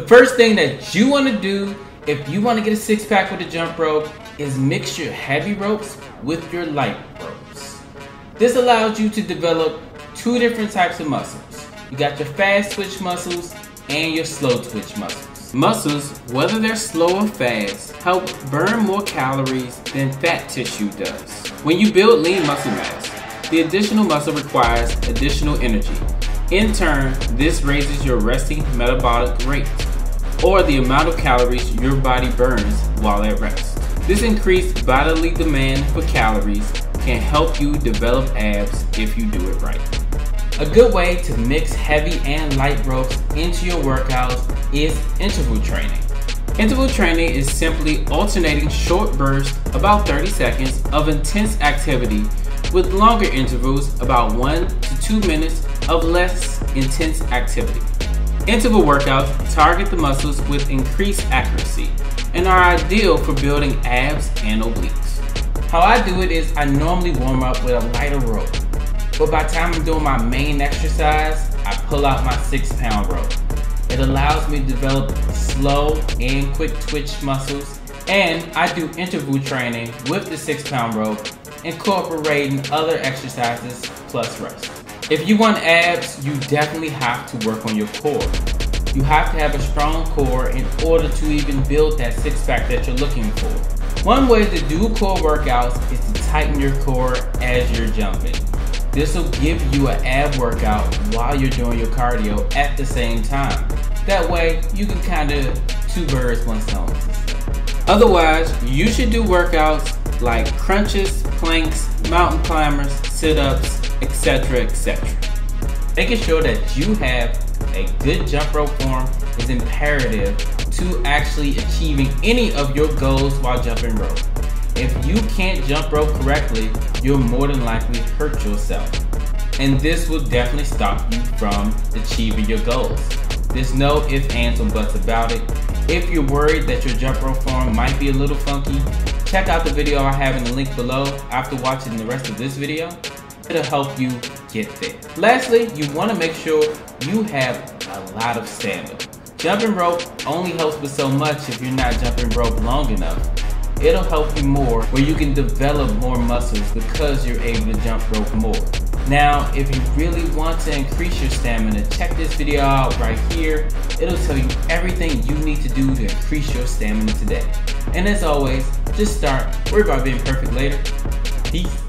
The first thing that you want to do if you want to get a six-pack with a jump rope is mix your heavy ropes with your light ropes. This allows you to develop two different types of muscles. You got your fast twitch muscles and your slow twitch muscles. Muscles, whether they're slow or fast, help burn more calories than fat tissue does. When you build lean muscle mass, the additional muscle requires additional energy. In turn, this raises your resting metabolic rate, or the amount of calories your body burns while at rest. This increased bodily demand for calories can help you develop abs if you do it right. A good way to mix heavy and light ropes into your workouts is interval training. Interval training is simply alternating short bursts, about 30 seconds, of intense activity with longer intervals, about 1 to 2 minutes, of less intense activity. Interval workouts target the muscles with increased accuracy and are ideal for building abs and obliques. How I do it is I normally warm up with a lighter rope, but by the time I'm doing my main exercise, I pull out my 6-pound rope. It allows me to develop slow and quick twitch muscles, and I do interval training with the 6-pound rope, incorporating other exercises plus rest. If you want abs, you definitely have to work on your core. You have to have a strong core in order to even build that six-pack that you're looking for. One way to do core workouts is to tighten your core as you're jumping. This will give you an ab workout while you're doing your cardio at the same time. That way, you can kind of two birds, one stone. Otherwise, you should do workouts like crunches, planks, mountain climbers, sit-ups, etc., etc. Making sure that you have a good jump rope form is imperative to actually achieving any of your goals while jumping rope. If you can't jump rope correctly, you'll more than likely hurt yourself, and this will definitely stop you from achieving your goals. There's no ifs, ands, or buts about it. If you're worried that your jump rope form might be a little funky, check out the video I have in the link below after watching the rest of this video. It'll help you get there. Lastly, you want to make sure you have a lot of stamina. Jumping rope only helps with so much if you're not jumping rope long enough. It'll help you more where you can develop more muscles because you're able to jump rope more. Now, if you really want to increase your stamina, check this video out right here. It'll tell you everything you need to do to increase your stamina today. And as always, just start. Worry about being perfect later. Peace.